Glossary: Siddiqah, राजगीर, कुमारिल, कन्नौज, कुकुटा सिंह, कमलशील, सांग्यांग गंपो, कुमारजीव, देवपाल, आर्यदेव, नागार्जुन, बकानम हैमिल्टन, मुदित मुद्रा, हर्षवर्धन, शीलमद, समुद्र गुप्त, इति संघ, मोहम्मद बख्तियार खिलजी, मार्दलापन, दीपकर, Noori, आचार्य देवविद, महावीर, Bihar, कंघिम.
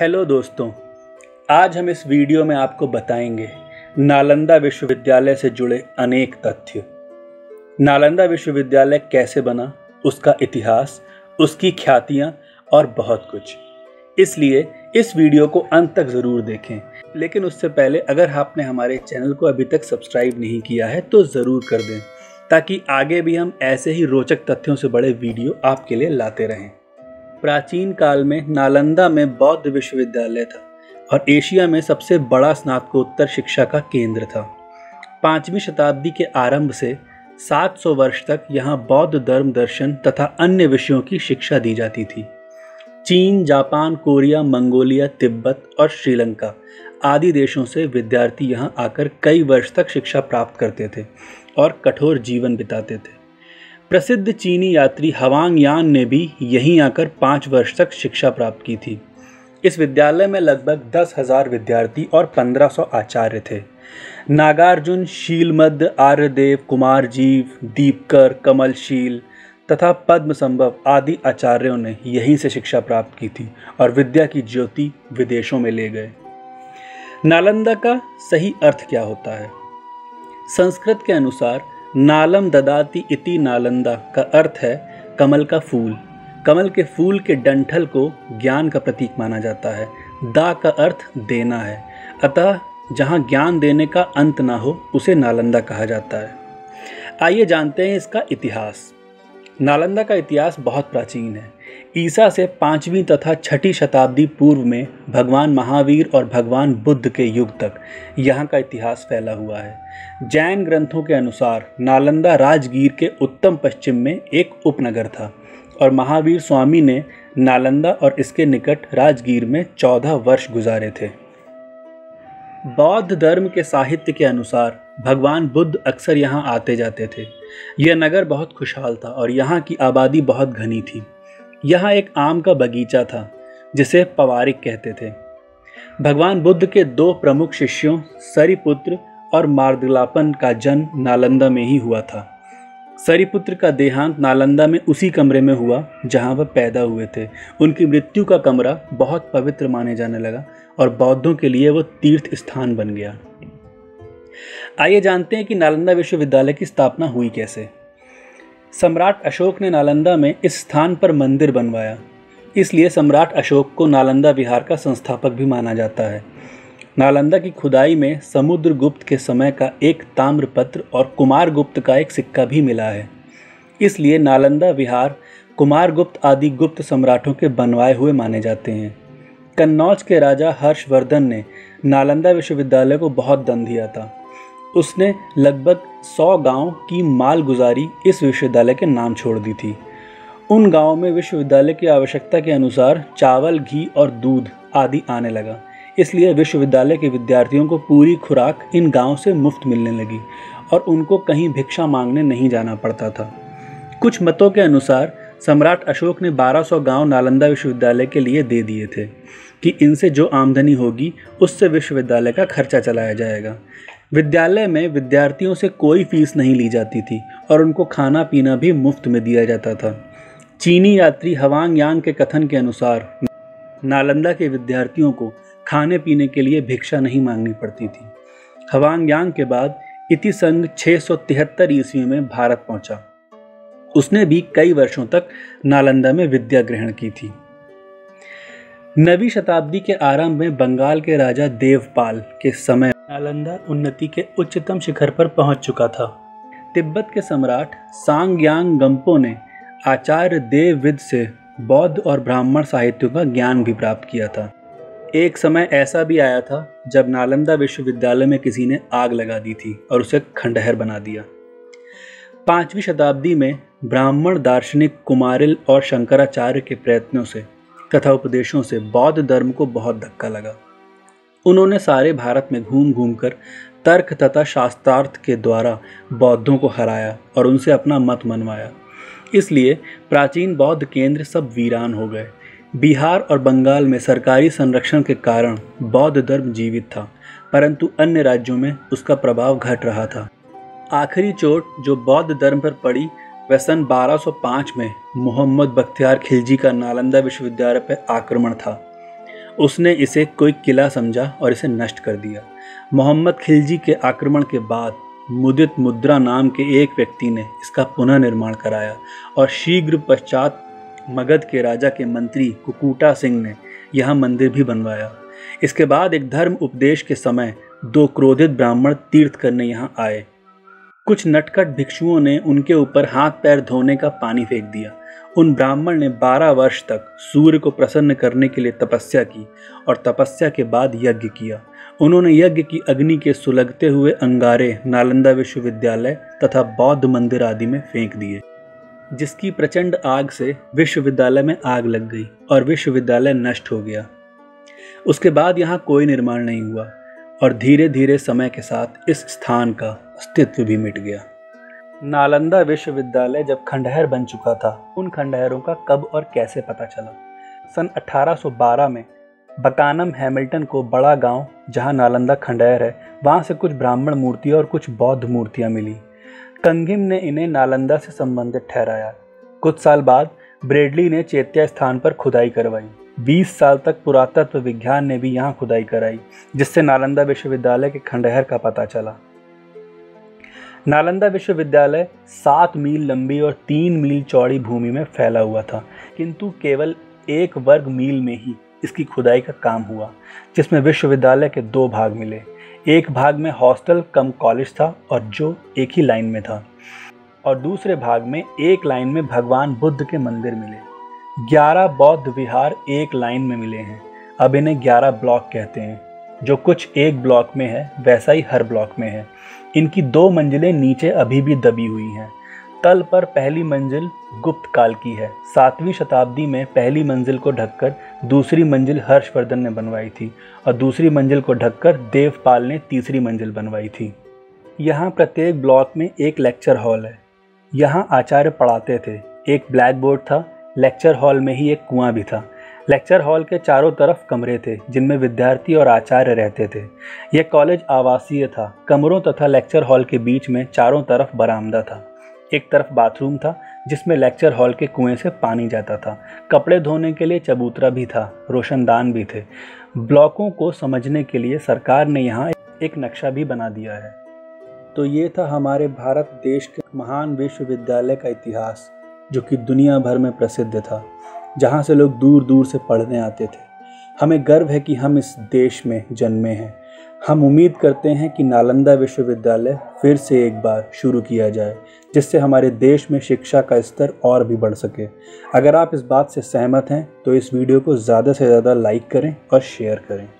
Hello दोस्तों, आज हम इस वीडियो में आपको बताएंगे नालंदा विश्वविद्यालय से जुड़े अनेक तथ्य। नालंदा विश्वविद्यालय कैसे बना, उसका इतिहास, उसकी ख्यातियाँ और बहुत कुछ। इसलिए इस वीडियो को अंत तक ज़रूर देखें। लेकिन उससे पहले अगर आपने हमारे चैनल को अभी तक सब्सक्राइब नहीं किया है तो ज़रूर कर दें, ताकि आगे भी हम ऐसे ही रोचक तथ्यों से बड़े वीडियो आपके लिए लाते रहें। प्राचीन काल में नालंदा में बौद्ध विश्वविद्यालय था और एशिया में सबसे बड़ा स्नातकोत्तर शिक्षा का केंद्र था। 5वीं शताब्दी के आरंभ से 700 वर्ष तक यहाँ बौद्ध धर्म दर्शन तथा अन्य विषयों की शिक्षा दी जाती थी। चीन, जापान, कोरिया, मंगोलिया, तिब्बत और श्रीलंका आदि देशों से विद्यार्थी यहाँ आकर कई वर्ष तक शिक्षा प्राप्त करते थे और कठोर जीवन बिताते थे। प्रसिद्ध चीनी यात्री हवांग यांग ने भी यहीं आकर 5 वर्ष तक शिक्षा प्राप्त की थी। इस विद्यालय में लगभग 10,000 विद्यार्थी और 1500 आचार्य थे। नागार्जुन, शीलमद, आर्यदेव, कुमारजीव, दीपकर, कमलशील तथा पद्मसंभव आदि आचार्यों ने यहीं से शिक्षा प्राप्त की थी और विद्या की ज्योति विदेशों में ले गए। नालंदा का सही अर्थ क्या होता है? संस्कृत के अनुसार नालम ददाति इति नालंदा का अर्थ है कमल का फूल। कमल के फूल के डंठल को ज्ञान का प्रतीक माना जाता है। दा का अर्थ देना है, अतः जहाँ ज्ञान देने का अंत ना हो उसे नालंदा कहा जाता है। आइए जानते हैं इसका इतिहास। नालंदा का इतिहास बहुत प्राचीन है। ईसा से 5वीं तथा 6ठी शताब्दी पूर्व में भगवान महावीर और भगवान बुद्ध के युग तक यहाँ का इतिहास फैला हुआ है। जैन ग्रंथों के अनुसार नालंदा राजगीर के उत्तम पश्चिम में एक उपनगर था और महावीर स्वामी ने नालंदा और इसके निकट राजगीर में 14 वर्ष गुजारे थे। बौद्ध धर्म के साहित्य के अनुसार भगवान बुद्ध अक्सर यहाँ आते जाते थे। यह नगर बहुत खुशहाल था और यहाँ की आबादी बहुत घनी थी। यहाँ एक आम का बगीचा था जिसे पवारिक कहते थे। भगवान बुद्ध के 2 प्रमुख शिष्यों सरिपुत्र और मार्दलापन का जन्म नालंदा में ही हुआ था। सरिपुत्र का देहांत नालंदा में उसी कमरे में हुआ जहाँ वह पैदा हुए थे। उनकी मृत्यु का कमरा बहुत पवित्र माने जाने लगा और बौद्धों के लिए वो तीर्थ स्थान बन गया। आइए जानते हैं कि नालंदा विश्वविद्यालय की स्थापना हुई कैसे। सम्राट अशोक ने नालंदा में इस स्थान पर मंदिर बनवाया, इसलिए सम्राट अशोक को नालंदा विहार का संस्थापक भी माना जाता है। नालंदा की खुदाई में समुद्र गुप्त के समय का एक ताम्रपत्र और कुमार गुप्त का एक सिक्का भी मिला है, इसलिए नालंदा विहार कुमार गुप्त आदि गुप्त सम्राटों के बनवाए हुए माने जाते हैं। कन्नौज के राजा हर्षवर्धन ने नालंदा विश्वविद्यालय को बहुत धन दिया था। उसने लगभग 100 गांव की मालगुजारी इस विश्वविद्यालय के नाम छोड़ दी थी। उन गांवों में विश्वविद्यालय की आवश्यकता के अनुसार चावल, घी और दूध आदि आने लगा, इसलिए विश्वविद्यालय के विद्यार्थियों को पूरी खुराक इन गांवों से मुफ्त मिलने लगी और उनको कहीं भिक्षा मांगने नहीं जाना पड़ता था। कुछ मतों के अनुसार सम्राट अशोक ने 1200 गांव नालंदा विश्वविद्यालय के लिए दे दिए थे कि इनसे जो आमदनी होगी उससे विश्वविद्यालय का खर्चा चलाया जाएगा। विद्यालय में विद्यार्थियों से कोई फीस नहीं ली जाती थी और उनको खाना पीना भी मुफ्त में दिया जाता था। चीनी यात्री हवांग यांग के कथन के अनुसार नालंदा के विद्यार्थियों को खाने पीने के लिए भिक्षा नहीं मांगनी पड़ती थी। हवांग यांग के बाद इति संघ 673 ईस्वी में भारत पहुंचा। उसने भी कई वर्षों तक नालंदा में विद्या ग्रहण की थी। 9वीं शताब्दी के आरंभ में बंगाल के राजा देवपाल के समय नालंदा उन्नति के उच्चतम शिखर पर पहुंच चुका था। तिब्बत के सम्राट सांग्यांग गंपो ने आचार्य देवविद से बौद्ध और ब्राह्मण साहित्यों का ज्ञान भी प्राप्त किया था। एक समय ऐसा भी आया था जब नालंदा विश्वविद्यालय में किसी ने आग लगा दी थी और उसे खंडहर बना दिया। 5वीं शताब्दी में ब्राह्मण दार्शनिक कुमारिल और शंकराचार्य के प्रयत्नों से तथा उपदेशों से बौद्ध धर्म को बहुत धक्का लगा। उन्होंने सारे भारत में घूम घूम कर तर्क तथा शास्त्रार्थ के द्वारा बौद्धों को हराया और उनसे अपना मत मनवाया, इसलिए प्राचीन बौद्ध केंद्र सब वीरान हो गए। बिहार और बंगाल में सरकारी संरक्षण के कारण बौद्ध धर्म जीवित था, परंतु अन्य राज्यों में उसका प्रभाव घट रहा था। आखिरी चोट जो बौद्ध धर्म पर पड़ी वह सन 1205 में मोहम्मद बख्तियार खिलजी का नालंदा विश्वविद्यालय पर आक्रमण था। उसने इसे कोई किला समझा और इसे नष्ट कर दिया। मोहम्मद खिलजी के आक्रमण के बाद मुदित मुद्रा नाम के एक व्यक्ति ने इसका पुनः निर्माण कराया और शीघ्र पश्चात मगध के राजा के मंत्री कुकुटा सिंह ने यह मंदिर भी बनवाया। इसके बाद एक धर्म उपदेश के समय दो क्रोधित ब्राह्मण तीर्थ करने यहाँ आए। कुछ नटखट भिक्षुओं ने उनके ऊपर हाथ पैर धोने का पानी फेंक दिया। उन ब्राह्मण ने 12 वर्ष तक सूर्य को प्रसन्न करने के लिए तपस्या की और तपस्या के बाद यज्ञ किया। उन्होंने यज्ञ की अग्नि के सुलगते हुए अंगारे नालंदा विश्वविद्यालय तथा बौद्ध मंदिर आदि में फेंक दिए, जिसकी प्रचंड आग से विश्वविद्यालय में आग लग गई और विश्वविद्यालय नष्ट हो गया। उसके बाद यहाँ कोई निर्माण नहीं हुआ और धीरे धीरे समय के साथ इस स्थान का अस्तित्व भी मिट गया। नालंदा विश्वविद्यालय जब खंडहर बन चुका था, उन खंडहरों का कब और कैसे पता चला। सन 1812 में बकानम हैमिल्टन को बड़ा गांव, जहां नालंदा खंडहर है, वहां से कुछ ब्राह्मण मूर्तियां और कुछ बौद्ध मूर्तियां मिली। कंघिम ने इन्हें नालंदा से संबंधित ठहराया। कुछ साल बाद ब्रेडली ने चैत्या स्थान पर खुदाई करवाई। 20 साल तक पुरातत्व विज्ञान ने भी यहाँ खुदाई कराई, जिससे नालंदा विश्वविद्यालय के खंडहर का पता चला। नालंदा विश्वविद्यालय 7 मील लंबी और 3 मील चौड़ी भूमि में फैला हुआ था, किंतु केवल 1 वर्ग मील में ही इसकी खुदाई का काम हुआ, जिसमें विश्वविद्यालय के 2 भाग मिले। एक भाग में हॉस्टल कम कॉलेज था और जो एक ही लाइन में था, और दूसरे भाग में एक लाइन में भगवान बुद्ध के मंदिर मिले। 11 बौद्ध विहार एक लाइन में मिले हैं। अब इन्हें 11 ब्लॉक कहते हैं। जो कुछ एक ब्लॉक में है वैसा ही हर ब्लॉक में है। इनकी 2 मंजिलें नीचे अभी भी दबी हुई हैं। तल पर पहली मंजिल गुप्त काल की है। 7वीं शताब्दी में पहली मंजिल को ढककर दूसरी मंजिल हर्षवर्धन ने बनवाई थी और दूसरी मंजिल को ढककर देवपाल ने तीसरी मंजिल बनवाई थी। यहाँ प्रत्येक ब्लॉक में एक लेक्चर हॉल है। यहाँ आचार्य पढ़ाते थे। एक ब्लैक बोर्ड था। लेक्चर हॉल में ही एक कुआं भी था। लेक्चर हॉल के चारों तरफ कमरे थे, जिनमें विद्यार्थी और आचार्य रहते थे। यह कॉलेज आवासीय था। कमरों तथा लेक्चर हॉल के बीच में चारों तरफ बरामदा था। एक तरफ बाथरूम था, जिसमें लेक्चर हॉल के कुएं से पानी जाता था। कपड़े धोने के लिए चबूतरा भी था, रोशनदान भी थे। ब्लॉकों को समझने के लिए सरकार ने यहाँ एक नक्शा भी बना दिया है। तो ये था हमारे भारत देश के महान विश्वविद्यालय का इतिहास, जो कि दुनिया भर में प्रसिद्ध था, जहाँ से लोग दूर दूर से पढ़ने आते थे। हमें गर्व है कि हम इस देश में जन्मे हैं। हम उम्मीद करते हैं कि नालंदा विश्वविद्यालय फिर से एक बार शुरू किया जाए, जिससे हमारे देश में शिक्षा का स्तर और भी बढ़ सके। अगर आप इस बात से सहमत हैं तो इस वीडियो को ज़्यादा से ज़्यादा लाइक करें और शेयर करें।